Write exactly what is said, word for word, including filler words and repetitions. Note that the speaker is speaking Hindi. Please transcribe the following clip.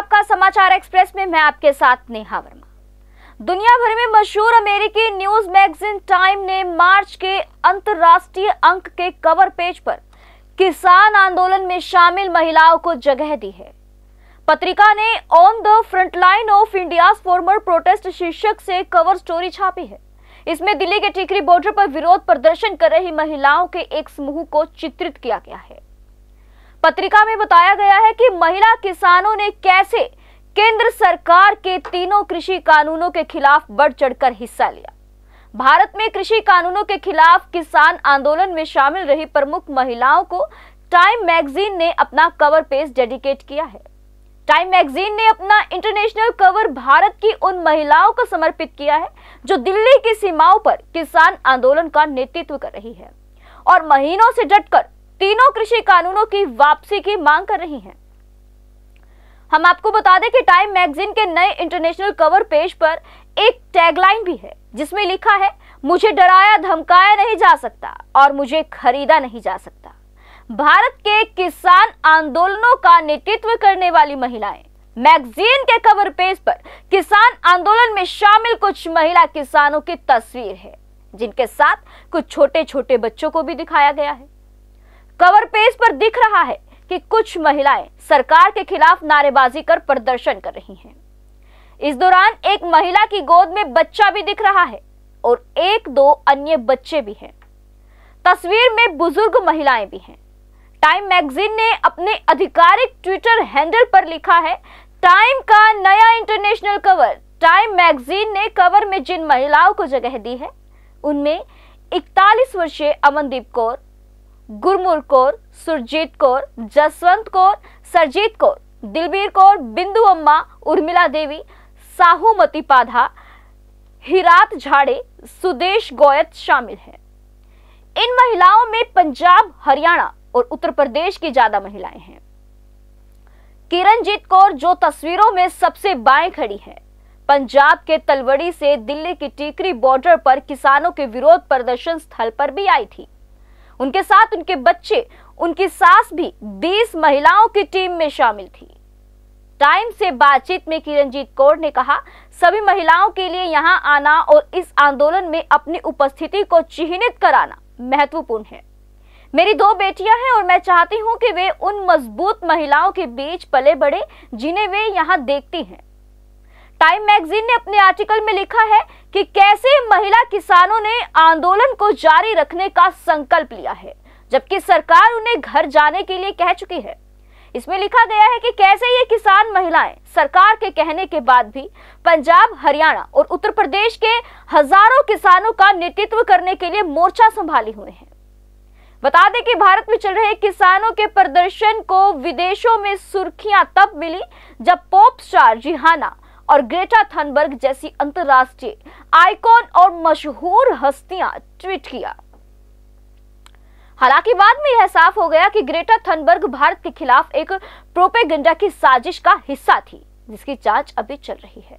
आपका समाचार एक्सप्रेस में मैं आपके साथ नेहा वर्मा। दुनिया भर में मशहूर अमेरिकी न्यूज मैगजीन टाइम ने मार्च के अंतर्राष्ट्रीय अंक के कवर पेज पर किसान आंदोलन में शामिल महिलाओं को जगह दी है। पत्रिका ने on the frontline of India's farmer protest शीर्षक से कवर स्टोरी छापी है। इसमें दिल्ली के टिकरी बॉर्डर पर विरोध प्रदर्शन कर रही महिलाओं के एक समूह को चित्रित किया गया है। पत्रिका में बताया गया है कि महिला किसानों ने कैसे केंद्र सरकार के तीनों कृषि कानूनों के खिलाफ बढ़ चढ़कर हिस्सा लिया। भारत में कृषि कानूनों के खिलाफ किसान आंदोलन में शामिल रही प्रमुख महिलाओं को टाइम मैगजीन ने अपना कवर पेज डेडिकेट किया है। टाइम मैगजीन ने अपना इंटरनेशनल कवर भारत की उन महिलाओं को समर्पित किया है जो दिल्ली की सीमाओं पर किसान आंदोलन का नेतृत्व कर रही है और महीनों से डटकर तीनों कृषि कानूनों की वापसी की मांग कर रही हैं। हम आपको बता दें कि टाइम मैगजीन के नए इंटरनेशनल कवर पेज पर एक टैगलाइन भी है जिसमें लिखा है, मुझे डराया धमकाया नहीं जा सकता और मुझे खरीदा नहीं जा सकता। भारत के किसान आंदोलनों का नेतृत्व करने वाली महिलाएं। मैगजीन के कवर पेज पर किसान आंदोलन में शामिल कुछ महिला किसानों की तस्वीर है जिनके साथ कुछ छोटे छोटे बच्चों को भी दिखाया गया है। कवर पेज पर दिख रहा है कि कुछ महिलाएं सरकार के खिलाफ नारेबाजी कर प्रदर्शन कर रही हैं। इस दौरान एक महिला की गोद में बच्चा भी दिख रहा है और एक दो अन्य बच्चे भी हैं। तस्वीर में बुजुर्ग महिलाएं भी हैं। टाइम मैगजीन ने अपने आधिकारिक ट्विटर हैंडल पर लिखा है, टाइम का नया इंटरनेशनल कवर। टाइम मैगजीन ने कवर में जिन महिलाओं को जगह दी है उनमें इकतालीस वर्षीय अमनदीप कौर, गुरमुर कौर, सुरजीत कौर, जसवंत कौर, सरजीत कौर, दिलबीर कौर, बिंदु अम्मा, उर्मिला देवी, साहू मतिपाधा, हिरात झाड़े, सुदेश गोयत शामिल हैं। इन महिलाओं में पंजाब, हरियाणा और उत्तर प्रदेश की ज्यादा महिलाएं हैं। किरणजीत कौर जो तस्वीरों में सबसे बाएं खड़ी हैं, पंजाब के तलवड़ी से दिल्ली की टिकरी बॉर्डर पर किसानों के विरोध प्रदर्शन स्थल पर भी आई थी। उनके साथ उनके बच्चे, उनकी सास भी बीस महिलाओं की टीम में शामिल थी। टाइम से बातचीत में किरणजीत कौर ने कहा, सभी महिलाओं के लिए यहां आना और इस आंदोलन में अपनी उपस्थिति को चिन्हित कराना महत्वपूर्ण है। मेरी दो बेटियां हैं और मैं चाहती हूं कि वे उन मजबूत महिलाओं के बीच पले बढ़े जिन्हें वे यहाँ देखती हैं। टाइम मैगजीन ने अपने आर्टिकल में लिखा है कि कैसे महिला किसानों ने आंदोलन को जारी रखने का संकल्प लिया है जबकि सरकार उन्हें घर जाने के लिए कह चुकी है। इसमें लिखा गया है कि कैसे ये किसान महिलाएं सरकार के कहने के बाद भी पंजाब, हरियाणा और उत्तर प्रदेश के हजारों किसानों का नेतृत्व करने के लिए मोर्चा संभाले हुए हैं। बता दें कि भारत में चल रहे किसानों के प्रदर्शन को विदेशों में सुर्खियां तब मिली जब पॉप स्टार रिहाना और ग्रेटा थनबर्ग जैसी अंतरराष्ट्रीय आइकॉन और मशहूर हस्तियां ट्वीट किया। हालांकि बाद में यह साफ हो गया कि ग्रेटा थनबर्ग भारत के खिलाफ एक प्रोपेगेंडा की साजिश का हिस्सा थी जिसकी जांच अभी चल रही है।